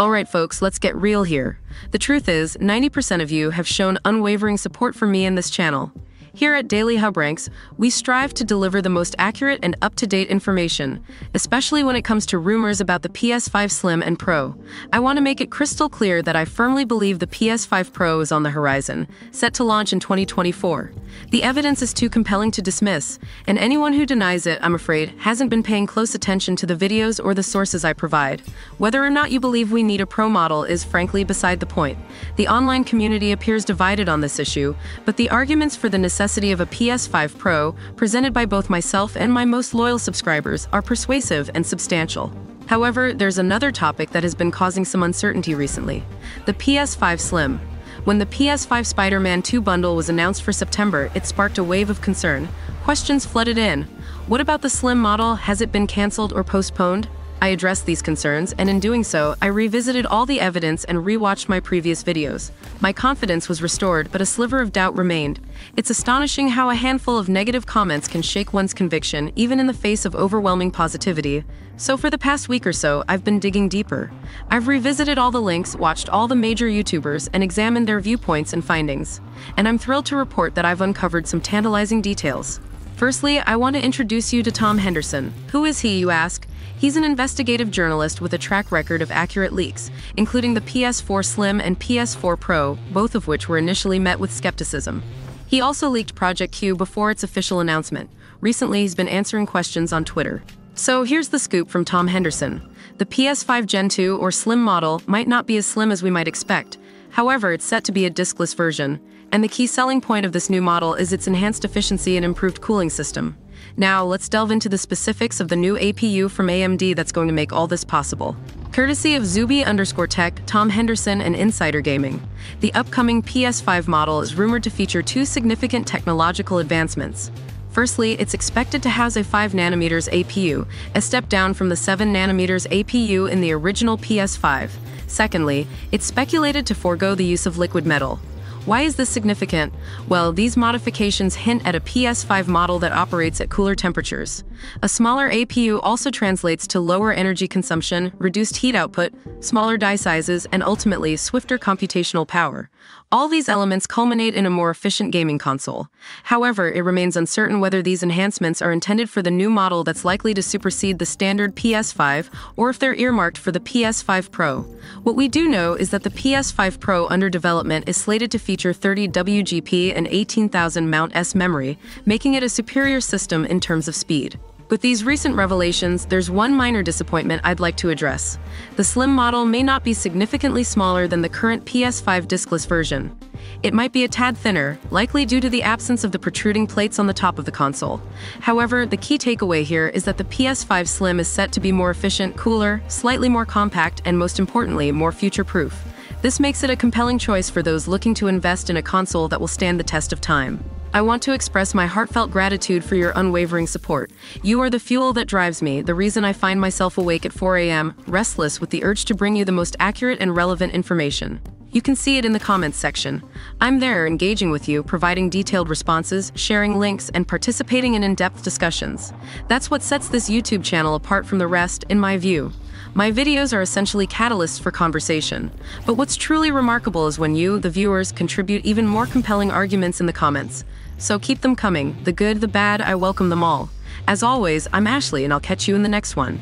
Alright folks, let's get real here. The truth is, 90% of you have shown unwavering support for me and this channel. Here at Daily HubRanks, we strive to deliver the most accurate and up-to-date information, especially when it comes to rumors about the PS5 Slim and Pro. I want to make it crystal clear that I firmly believe the PS5 Pro is on the horizon, set to launch in 2024. The evidence is too compelling to dismiss, and anyone who denies it, I'm afraid, hasn't been paying close attention to the videos or the sources I provide. Whether or not you believe we need a Pro model is frankly beside the point. The online community appears divided on this issue, but the arguments for the necessity of a PS5 Pro, presented by both myself and my most loyal subscribers, are persuasive and substantial. However, there's another topic that has been causing some uncertainty recently: the PS5 Slim. When the PS5 Spider-Man 2 bundle was announced for September, it sparked a wave of concern. Questions flooded in. What about the Slim model? Has it been cancelled or postponed? I addressed these concerns, and in doing so, I revisited all the evidence and rewatched my previous videos. My confidence was restored, but a sliver of doubt remained. It's astonishing how a handful of negative comments can shake one's conviction, even in the face of overwhelming positivity. So for the past week or so, I've been digging deeper. I've revisited all the links, watched all the major YouTubers, and examined their viewpoints and findings. And I'm thrilled to report that I've uncovered some tantalizing details. Firstly, I want to introduce you to Tom Henderson. Who is he, you ask? He's an investigative journalist with a track record of accurate leaks, including the PS4 Slim and PS4 Pro, both of which were initially met with skepticism. He also leaked Project Q before its official announcement. Recently, he's been answering questions on Twitter. So here's the scoop from Tom Henderson. The PS5 Gen 2 or Slim model might not be as slim as we might expect. However, it's set to be a diskless version, and the key selling point of this new model is its enhanced efficiency and improved cooling system. Now, let's delve into the specifics of the new APU from AMD that's going to make all this possible. Courtesy of Zuby underscore Tech, Tom Henderson, and Insider Gaming, the upcoming PS5 model is rumored to feature two significant technological advancements. Firstly, it's expected to house a 5nm APU, a step down from the 7nm APU in the original PS5. Secondly, it's speculated to forego the use of liquid metal. Why is this significant? Well, these modifications hint at a PS5 model that operates at cooler temperatures. A smaller APU also translates to lower energy consumption, reduced heat output, smaller die sizes, and ultimately, swifter computational power. All these elements culminate in a more efficient gaming console. However, it remains uncertain whether these enhancements are intended for the new model that's likely to supersede the standard PS5, or if they're earmarked for the PS5 Pro. What we do know is that the PS5 Pro under development is slated to feature 30 WGP and 18,000 Mount S memory, making it a superior system in terms of speed. With these recent revelations, there's one minor disappointment I'd like to address. The Slim model may not be significantly smaller than the current PS5 diskless version. It might be a tad thinner, likely due to the absence of the protruding plates on the top of the console. However, the key takeaway here is that the PS5 Slim is set to be more efficient, cooler, slightly more compact, and most importantly, more future-proof. This makes it a compelling choice for those looking to invest in a console that will stand the test of time. I want to express my heartfelt gratitude for your unwavering support. You are the fuel that drives me, the reason I find myself awake at 4 a.m., restless with the urge to bring you the most accurate and relevant information. You can see it in the comments section. I'm there engaging with you, providing detailed responses, sharing links, and participating in in-depth discussions. That's what sets this YouTube channel apart from the rest, in my view. My videos are essentially catalysts for conversation. But what's truly remarkable is when you, the viewers, contribute even more compelling arguments in the comments. So keep them coming, the good, the bad, I welcome them all. As always, I'm Ashley, and I'll catch you in the next one.